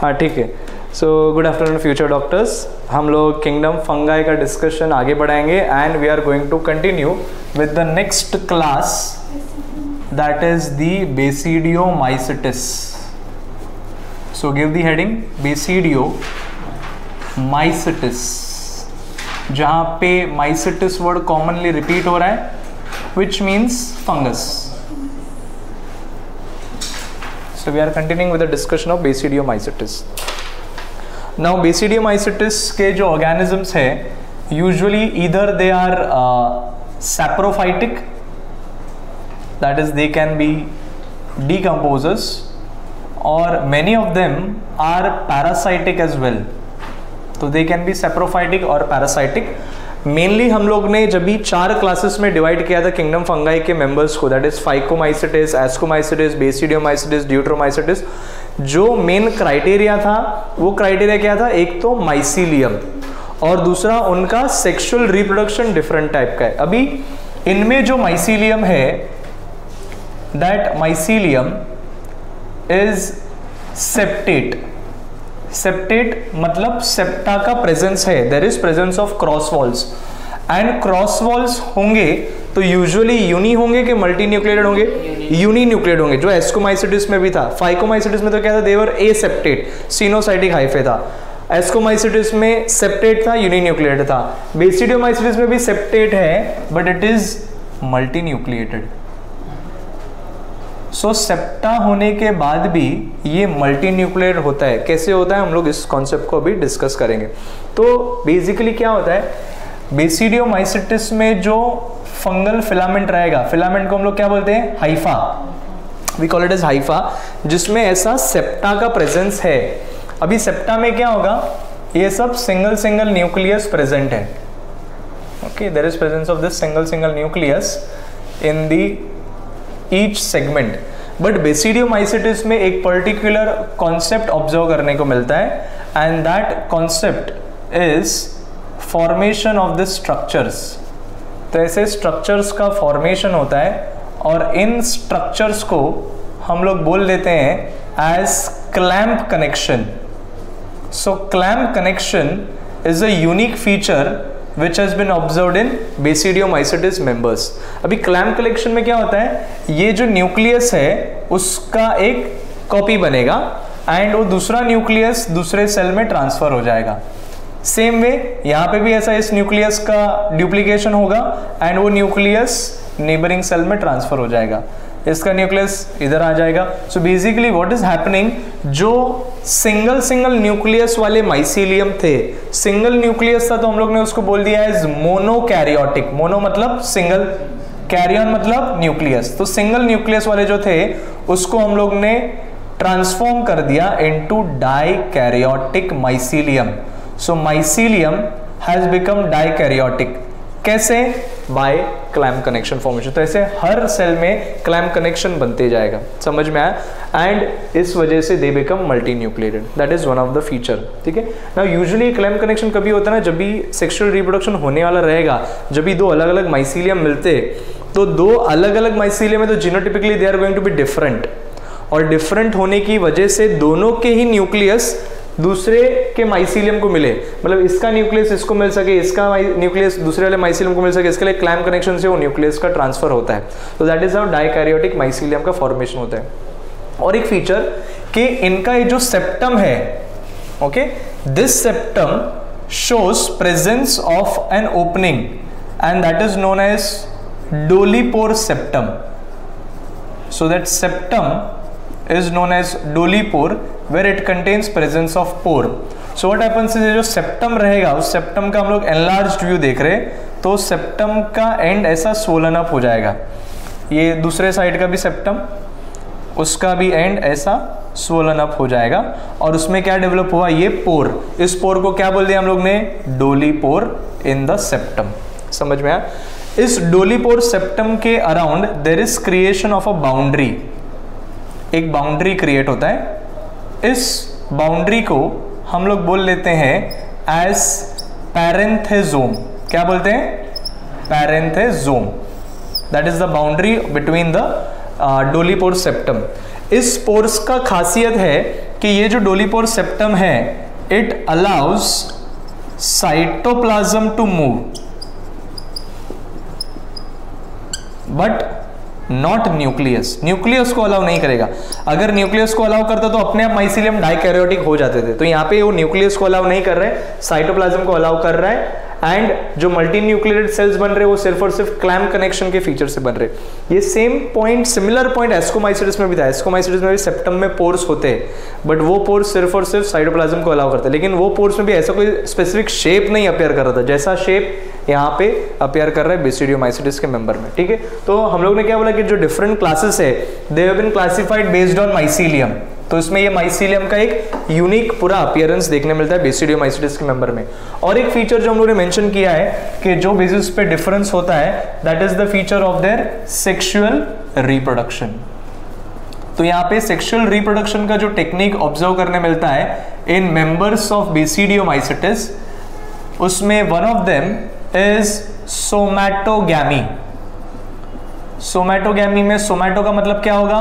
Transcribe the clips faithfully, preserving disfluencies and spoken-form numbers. हाँ ठीक है। So good afternoon future doctors, हम लोग किंगडम फंगाई का डिस्कशन आगे बढ़ाएंगे and we are going to continue with the next class that is the basidiomycetes. So give the heading basidiomycetes, जहाँ पे माइसिटिस वर्ड कॉमनली रिपीट हो रहा है which means fungus. So we are continuing with the discussion of Basidiomycetes. Now Basidiomycetes के जो organisms है, usually either they are uh, saprophytic, that is they can be decomposers, or many of them are parasitic as well. तो they can be saprophytic or parasitic. Mainly हम लोग ने जब भी चार क्लासेस में डिवाइड किया था किंगडम फंगाई के मेंबर्स को, that is phycomycetes, ascomycetes, basidiomycetes, deuteromycetes, जो मेन क्राइटेरिया था वो क्राइटेरिया क्या था, एक तो माइसीलियम और दूसरा उनका सेक्सुअल रिप्रोडक्शन डिफरेंट टाइप का है। अभी इनमें जो माइसीलियम है that mycelium is septate. Septate मतलब सेप्टा का प्रेजेंस है, there is presence of cross walls, and cross walls होंगे तो यूजुअली यूनी होंगे कि मल्टी न्यूक्लियड होंगे, यूनी न्यूक्लियड होंगे, जो एस्कोमाइसिटिस में भी था। फाइकोमाइसिटिस में तो क्या था, देवर एसेप्टेट, सिनोसाइटिक हाइफे था। एस्कोमाइसिटिस में सेप्टेट था, यूनी न्यूक्लियड था। बेसिडियोमाइसिटिस में भी सेप्टेट है but it is multi nucleated. So so, septa होने के बाद भी ये मल्टी न्यूक्लियर होता है। कैसे होता है हम लोग इस कॉन्सेप्ट को अभी डिस्कस करेंगे। तो बेसिकली क्या होता है, बेसिडियोमाइसिटिस में जो फंगल फिलामेंट रहेगा, फिलामेंट को हम लोग क्या बोलते हैं, hypha, we call it as hypha, जिसमें ऐसा सेप्टा का प्रेजेंस है। अभी सेप्टा में क्या होगा, ये सब सिंगल सिंगल न्यूक्लियस प्रेजेंट है। Okay, there is presence of this single single nucleus in the each segment. But basidiomycetes में एक पर्टिकुलर कॉन्सेप्ट ऑब्जर्व करने को मिलता है and that concept is formation of the structures. तो ऐसे स्ट्रक्चर्स का फॉर्मेशन होता है और इन स्ट्रक्चर्स को हम लोग बोल देते हैं as clamp connection. So clamp connection is a unique feature which has been observed in Basidiomycetes members. अभी क्लैम्प कलेक्शन में क्या होता है, ये जो न्यूक्लियस है उसका एक कॉपी बनेगा एंड वो दूसरा न्यूक्लियस दूसरे सेल में ट्रांसफर हो जाएगा। सेम वे यहाँ पे भी ऐसा इस न्यूक्लियस का ड्यूप्लीकेशन होगा एंड वो न्यूक्लियस नेबरिंग सेल में ट्रांसफर हो जाएगा, इसका न्यूक्लियस इधर आ जाएगा। So basically what is happening, जो सिंगल सिंगल न्यूक्लियस वाले माइसीलियम थे, सिंगल न्यूक्लियस था तो हम लोग ने उसको बोल दिया एज मोनोकैरियोटिक। मोनो मतलब सिंगल, कैरियन मतलब न्यूक्लियस, तो सिंगल न्यूक्लियस वाले जो थे उसको हम लोग ने ट्रांसफॉर्म कर दिया into dikaryotic mycelium. So mycelium has become dikaryotic. कैसे, बाय क्लैम्प कनेक्शन फॉर्मेशन। तो ऐसे हर सेल में क्लैम्प कनेक्शन बनते जाएगा, समझ में आया, एंड इस वजह से they become multi nucleated, that is one of the feature. ठीक है ना, यूजुअली क्लैम्प कनेक्शन कभी होता है ना, जब भी सेक्सुअल रिप्रोडक्शन होने वाला रहेगा, जब भी दो अलग अलग माइसीलियम मिलते तो दो अलग अलग माइसीलियम में तो genotypically they are going to be different, और डिफरेंट होने की वजह से दोनों के ही न्यूक्लियस दूसरे के माइसीलियम को मिले, मतलब इसका न्यूक्लियस इसको मिल सके, इसका न्यूक्लियस दूसरे वाले माइसीलियम को मिल सके, इसके लिए क्लैम्प कनेक्शन से वो न्यूक्लियस का ट्रांसफर होता है। तो that is how dikaryotic mycelium का फॉर्मेशन होता है। और एक फीचर कि इनका ये जो सेप्टम है, okay, this septum shows presence of an opening and that is known as dolipore septum. So that septum is known as dolipore where it contains presence of pore. So what happens is, ये जो septum रहेगा उस septum का हम लोग enlarged view देख रहे हैं, तो सेप्टम का एंड ऐसा swollen up हो जाएगा, ये दूसरे साइड का भी सेप्टम, उसका भी एंड ऐसा swollen up हो जाएगा, और उसमें क्या डेवलप हुआ, ये पोर। इस पोर को क्या बोल दिया हम लोग ने, डोली पोर इन द सेप्टम। समझ में आया। इस डोली पोर सेप्टम के around there is creation of a boundary, एक बाउंड्री क्रिएट होता है। इस बाउंड्री को हम लोग बोल लेते हैं एज पैरेंथेजोम। क्या बोलते हैं, parenthesome, that is the boundary between the dolipore septum. इस पोर्स का खासियत है कि ये जो डोलीपोर सेप्टम है it allows cytoplasm to move but not nucleus. Nucleus को अलाउ नहीं करेगा। अगर न्यूक्लियस को अलाउ करता तो अपने आप माइसिलियम डाइकैरियोटिक हो जाते थे। तो यहाँ पे वो न्यूक्लियस को अलाउ नहीं कर रहा है, साइटोप्लाज्म को अलाउ कर रहा है। एंड जो मल्टी न्यूक्लियरेट सेल्स बन रहे हैं वो सिर्फ और सिर्फ क्लैम्प कनेक्शन के फीचर से बन रहे। ये same point, similar point ascomycetes में भी था। एस्कोमाइसिट्स में भी सेप्टम में पोर्स होते हैं बट वो पोर्स सिर्फ और सिर्फ साइटोप्लाज्म को अलाउ करते हैं। लेकिन वो पोर्स में भी ऐसा कोई स्पेसिफिक शेप नहीं अपेयर कर रहा था जैसा शेप यहाँ पे अपेयर कर रहा है बेसिडियोमाइसिट्स के मेंबर में। ठीक है, तो हम लोग ने क्या बोला कि जो डिफरेंट क्लासेस है they have been classified based on mycelium. तो इसमें ये माइसीलियम का एक यूनिक पूरा अपीयरेंस देखने मिलता है बेसिडियोमाइसिट्स के मेंबर में। और एक फीचर जो हम लोगों ने मेंशन किया है कि जो बेसिस पे डिफरेंस होता है that is the feature of their sexual reproduction. तो यहाँ पे सेक्सुअल रिप्रोडक्शन का जो टेक्निक ऑब्जर्व करने मिलता है इन मेंबर्स ऑफ बेसिडियोमाइसिट्स, उसमें one of them is somatogamy. Somatogamy में सोमैटो का मतलब क्या होगा?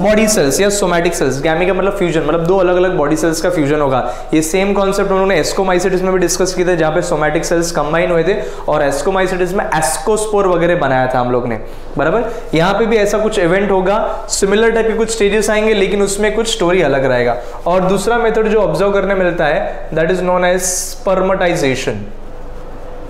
बॉडी सेल्स या सोमैटिक सेल्स। गैमी का मतलब फ्यूजन, मतलब दो अलग अलग बॉडी सेल्स का फ्यूजन होगा। ये सेम कॉन्सेप्ट उन्होंने एस्कोमाइसिट्स में भी डिस्कस किया था जहाँ पे सोमैटिक सेल्स कंबाइन हुए थे और एस्कोमाइसिट्स में एस्कोस्पोर वगैरह बनाया था हम लोग ने, बराबर। यहाँ पे भी ऐसा कुछ इवेंट होगा, सिमिलर टाइप के कुछ स्टेजेस आएंगे लेकिन उसमें कुछ स्टोरी अलग रहेगा। और दूसरा मेथड जो ऑब्जर्व करने मिलता है that is known as spermatization,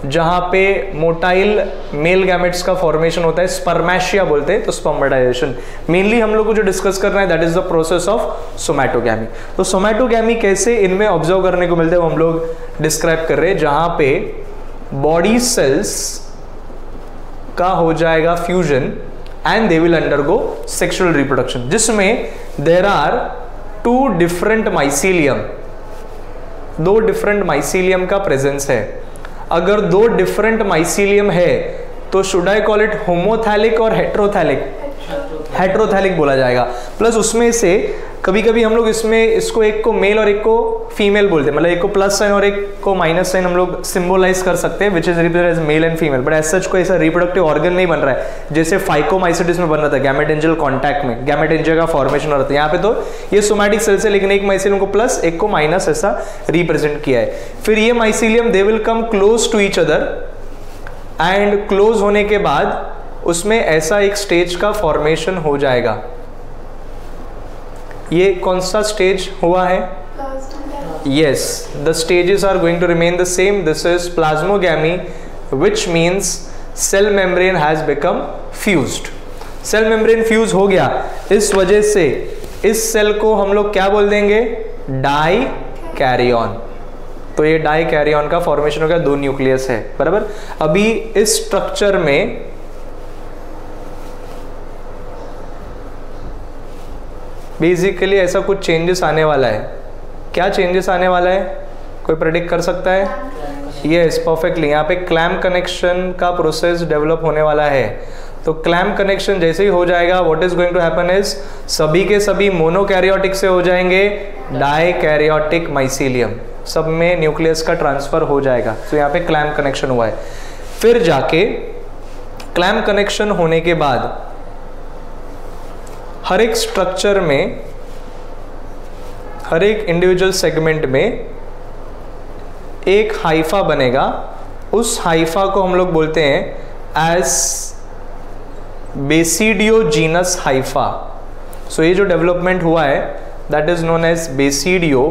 जहाँ पे मोटाइल मेल गैमेट्स का फॉर्मेशन होता है, स्पर्मैशिया बोलते हैं। तो स्पर्मेटाइजेशन मेनली हम लोग को जो डिस्कस करना है that is the process of somatogamy. तो सोमैटोगैमी कैसे इनमें ऑब्जर्व करने को मिलते हैं वो हम लोग डिस्क्राइब कर रहे हैं, जहाँ पे बॉडी सेल्स का हो जाएगा fusion and they will undergo sexual reproduction, जिसमें there are two different mycelium, दो डिफरेंट माइसीलियम का प्रेजेंस है। अगर दो डिफरेंट माइसीलियम है तो should I call it homothallic और हेट्रोथैलिक? हेट्रोथैलिक बोला जाएगा। प्लस उसमें से कभी कभी हम लोग इसमें इसको एक को मेल और एक को फीमेल बोलते हैं, मतलब एक को प्लस साइन और एक को माइनस साइन हम लोग सिंबलाइज कर सकते हैं which is represent as male and female. But as such कोई ऐसा रिप्रोडक्टिव ऑर्गन नहीं बन रहा है जैसे फाइकोमाइसिट्स में बन रहा था गैमेटेंजियल कॉन्टैक्ट में, गैमेटेंजिया का फॉर्मेशन हो रहा था। यहाँ पे तो ये सोमैटिक सेल्स है लेकिन एक माइसीलियम को प्लस एक को माइनस ऐसा रिप्रेजेंट किया है। फिर ये mycelium they will come close to each other and close होने के बाद उसमें ऐसा एक स्टेज का फॉर्मेशन हो जाएगा। ये कौन सा स्टेज हुआ है? Yes, the stages are going to remain the same. This is plasmogamy which means cell membrane has become fused. Cell membrane fuse हो गया, इस वजह से इस सेल को हम लोग क्या बोल देंगे? Dikaryon. तो ये डाई कैरियन का फॉर्मेशन हो गया, दो न्यूक्लियस है, बराबर। अभी इस स्ट्रक्चर में बेसिकली ऐसा कुछ चेंजेस आने वाला है। क्या चेंजेस आने वाला है कोई प्रेडिक्ट कर सकता है? Yes, perfectly. यहाँ पे क्लैम्प कनेक्शन का प्रोसेस डेवलप होने वाला है। तो क्लैम्प कनेक्शन जैसे ही हो जाएगा what is going to happen is सभी के सभी मोनोकैरियोटिक से हो जाएंगे डाइकैरियोटिक माइसीलियम, सब में न्यूक्लियस का ट्रांसफर हो जाएगा। तो यहाँ पे क्लैम्प कनेक्शन हुआ है। फिर जाके क्लैम्प कनेक्शन होने के बाद हर एक स्ट्रक्चर में, हर एक इंडिविजुअल सेगमेंट में एक हाइफा बनेगा। उस हाइफा को हम लोग बोलते हैं एज बेसिडियोजीनस हाइफा। सो ये जो डेवलपमेंट हुआ है that is known as basidiogenous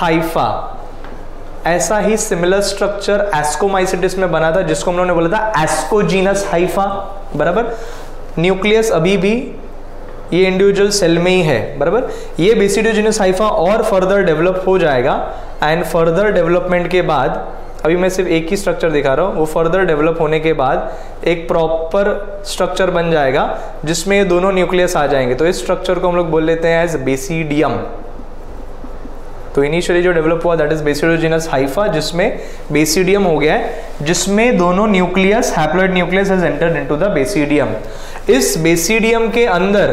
hypha. ऐसा ही सिमिलर स्ट्रक्चर एस्कोमाइसिट्स में बना था जिसको हम लोगों ने बोला था एस्कोजीनस हाइफा, बराबर। न्यूक्लियस अभी भी ये इंडिविजुअल सेल में ही है, बराबर। ये बेसिडियोजीनस हाइफा और फर्दर डेवलप हो जाएगा एंड फर्दर डेवलपमेंट के बाद, अभी मैं सिर्फ एक ही स्ट्रक्चर दिखा रहा हूँ, वो फर्दर डेवलप होने के बाद एक प्रॉपर स्ट्रक्चर बन जाएगा जिसमें ये दोनों न्यूक्लियस आ जाएंगे। तो इस स्ट्रक्चर को हम लोग बोल लेते हैं एज बेसिडियम। तो इनिशियली जो डेवलप हुआ दैट इज बेसिडियोजीनस हाइफा जिसमें बेसिडियम हो गया है, जिसमें दोनों nucleus, haploid nucleus has entered into the basidium. इस बेसिडियम के अंदर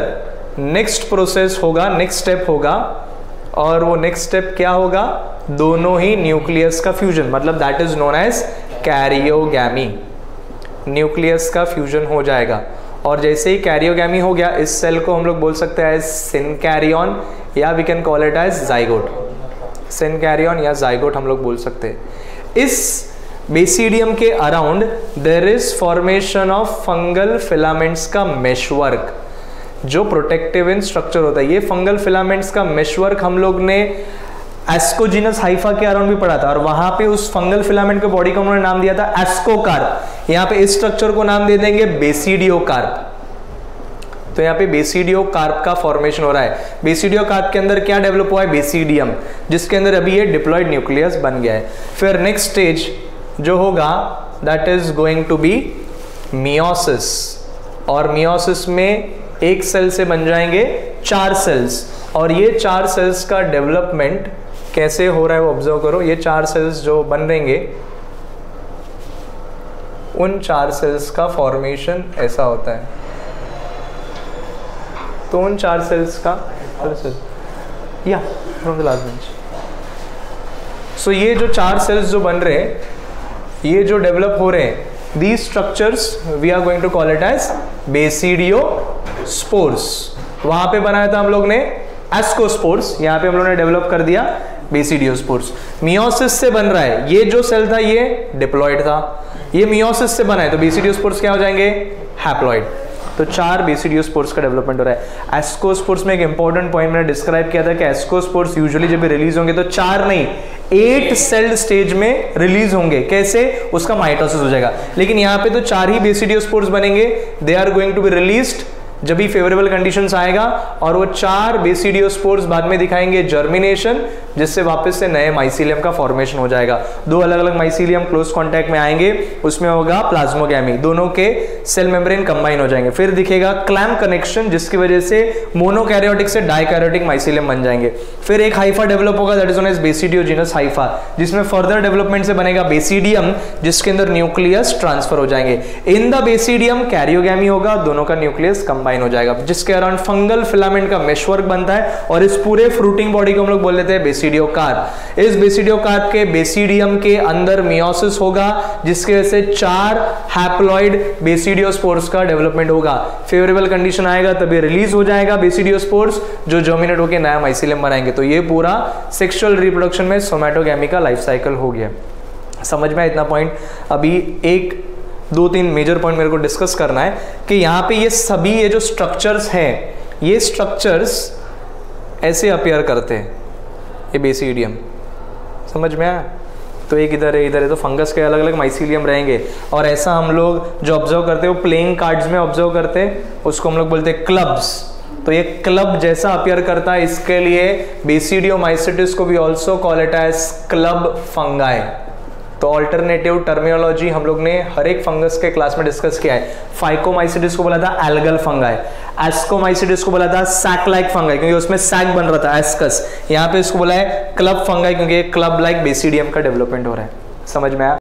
नेक्स्ट प्रोसेस होगा, नेक्स्ट स्टेप होगा, और वो नेक्स्ट स्टेप क्या होगा? दोनों ही न्यूक्लियस का फ्यूजन, मतलब that is known as karyogamy. Nucleus का फ्यूजन हो जाएगा और जैसे ही कैरियोगैमी हो गया, इस सेल को हम लोग बोल सकते हैं सिनकैरियन या we can call it as zygote. Synkaryon या जाइगोट हम लोग बोल सकते हैं। इस बेसिडियम के around there is formation of fungal filaments का मेशवर्क जो प्रोटेक्टिव इन स्ट्रक्चर होता है। ये फंगल फिलामेंट्स का मेशवर्क हम लोग ने एस्कोजीनस हाइफा के अराउंड भी पढ़ा था और वहां पे उस फंगल फिलामेंट को बॉडी का उन्होंने नाम दिया था एस्कोकार्प। यहाँ पे इस स्ट्रक्चर को नाम दे देंगे बेसिडियोकार्प। तो यहाँ पे बेसिडियोकार्प का फॉर्मेशन हो रहा है। बेसिडियोकार्प के अंदर क्या डेवलप हुआ है? बेसिडियम, जिसके अंदर अभी ये डिप्लॉयड न्यूक्लियस बन गया है। फिर नेक्स्ट स्टेज जो होगा that is going to be meiosis, और मियोसिस में एक सेल से बन जाएंगे चार सेल्स, और ये चार सेल्स का डेवलपमेंट कैसे हो रहा है वो ऑब्जर्व करो। ये चार सेल्स जो बन रहेंगे उन चार सेल्स का फॉर्मेशन ऐसा होता है। तो उन चार सेल्स का या from the last bench. So ये जो चार सेल्स जो बन रहे हैं, ये जो डेवलप हो रहे हैं, these structures we are going to call it as basidiospores. वहां पे बनाया था हम लोग ने एस्कोस्पोर्स, यहाँ पे हम लोगों ने डेवलप कर दिया बेसिडियोस्पोर्स। मियोसिस से बन रहा है, ये जो सेल था ये डिप्लॉइड था, ये मियोसिस से बना है, तो बेसिडियोस्पोर्स क्या हो जाएंगे? हैप्लॉइड। तो चार बेसिडियोस्पोर्स का डेवलपमेंट हो रहा है। एस्कोस्पोर्स में एक इंपॉर्टेंट पॉइंट मैंने डिस्क्राइब किया था कि एस्कोस्पोर्स यूजुअली जब रिलीज होंगे तो चार नहीं एट सेल स्टेज में रिलीज होंगे। कैसे? उसका माइटोसिस हो जाएगा। लेकिन यहाँ पे तो चार ही बेसिडियोस्पोर्स बनेंगे। They are going to be released जब भी फेवरेबल कंडीशंस आएगा, और वो चार बेसिडियोस्पोर्स बाद में दिखाएंगे जर्मिनेशन, जिससे वापस से नए माइसीलियम का फॉर्मेशन हो जाएगा। दो अलग अलग माइसीलियम क्लोज कांटेक्ट में आएंगे, उसमें होगा प्लाज्मोगैमी, दोनों के सेल मेम्ब्रेन कंबाइन हो जाएंगे। फिर दिखेगा क्लैम्प कनेक्शन, जिसकी वजह से मोनोकैरियोटिक से डाइकैरियोटिक माइसीलियम बन जाएंगे। फिर एक हाइफा डेवलप होगा that is known as basidiogenous hypha, जिसमें फर्दर डेवलपमेंट से बनेगा बेसिडियम, जिसके अंदर न्यूक्लियस ट्रांसफर हो जाएंगे। इन द बेसिडियम कैरियोगैमी होगा, दोनों का न्यूक्लियस कंबाइन हो जाएगा, जिसके अराउंड फंगल फिलामेंट का मेशवर्क बनता है, और इस पूरे फ्रूटिंग बॉडी को हम लोग बोल लेते हैं बेसिडियोकार्प। इस बेसिडियोकार्प के बेसिडियम के अंदर मियोसिस होगा, जिसके वजह से चार हैप्लॉइड बेसिडियोस्पोर्स का डेवलपमेंट होगा। फेवरेबल कंडीशन आएगा तभी रिलीज हो जाएगा बेसिडियोस्पोर्स, जो जर्मिनेट होकर नया माइसीलियम बनाएंगे। तो ये पूरा सेक्सुअल रिप्रोडक्शन में सोमैटोगैमी का लाइफ साइकिल हो गया। समझ में इतना पॉइंट? अभी एक दो तीन मेजर पॉइंट मेरे को डिस्कस करना है कि यहाँ पे ये सभी ये जो स्ट्रक्चर्स हैं, ये स्ट्रक्चर्स ऐसे अपीयर करते हैं। ये बेसिडियम समझ में आया? तो एक इधर है, इधर है, तो फंगस के अलग अलग माइसीलियम रहेंगे। और ऐसा हम लोग जो ऑब्जर्व करते हैं वो प्लेइंग कार्ड्स में ऑब्जर्व करते हैं, उसको हम लोग बोलते हैं क्लब्स। तो ये क्लब जैसा अपीयर करता है, इसके लिए बेसिडियोमाइसिटिस को भी also call it as club fungi. तो ऑल्टरनेटिव टर्मिनोलॉजी हम लोग ने हर एक फंगस के क्लास में डिस्कस किया है। फाइकोमाइसिडिस को बोला था एल्गल फंगाई, एस्कोमाइसिडिस को बोला था सैक लाइक फंगाई क्योंकि उसमें सैक बन रहा था एस्कस। यहाँ पे इसको बोला है क्लब फंगाई क्योंकि क्लब लाइक बेसिडियम का डेवलपमेंट हो रहा है। समझ में आया?